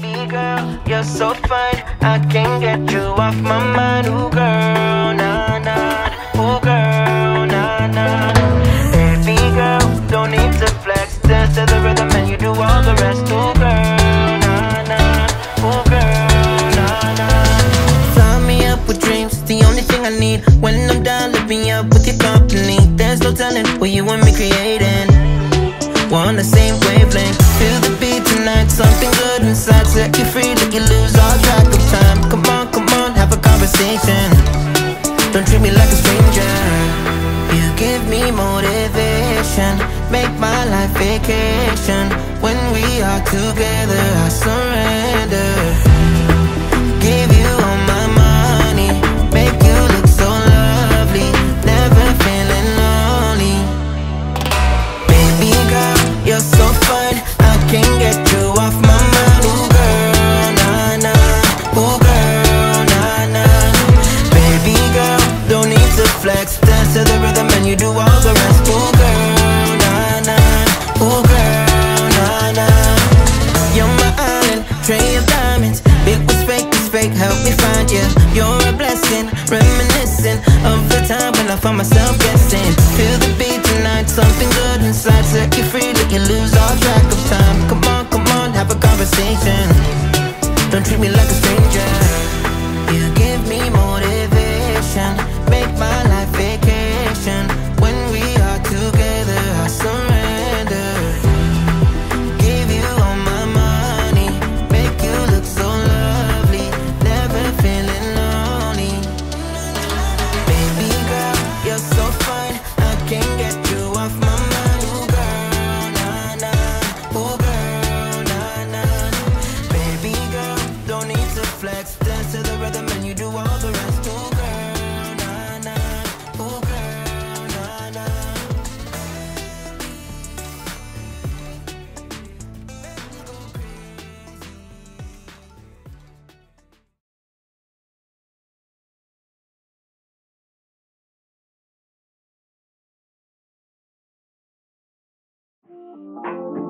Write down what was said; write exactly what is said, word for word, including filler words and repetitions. baby girl, you're so fine, I can't get you off my mind. Ooh girl, nah nah, ooh girl, nah nah. Baby girl, don't need to flex, dance to the rhythm and you do all the rest. Ooh girl, nah nah, ooh girl, nah nah. Fire me up with dreams, the only thing I need. When I'm down, lift me up with your company. There's no telling what you and me creating. We're on the same wavelength. Feel the beat tonight, something good inside. Set you free, let you lose all track of time. Come on, come on, have a conversation. Don't treat me like a stranger. You give me motivation, make my life vacation. When we are together, I surrender. Give you all my money, make you look so lovely. Never feeling lonely. Baby girl, you're so fine, I can't get you off my mind. Ooh girl, nah nah, ooh girl, nah nah. Baby girl, don't need to flex, dance to the rhythm and you do all the rest. Ooh girl, nah nah, ooh girl, nah nah. You're my island, tray of diamonds. It was fake, it's fake, help me find you. You're a blessing, reminiscent of the time when I found myself guessing. Feel the beat tonight, something good inside. Set you free, let you lose all track of time. Come on, come on, have a conversation. Don't treat me like a stranger. You give me motivation, make my life vacation. When we are together, I surrender. Give you all my money, make you look so lovely. Never feeling lonely. Baby girl, you're so fine, I can't get you off my mind. Ooh girl, nah nah, ooh girl, nah nah. Baby girl, don't need to flex, dance to the rhythm and you do all the rest. Ooh girl, nah nah, ooh girl, nah nah. Thank you.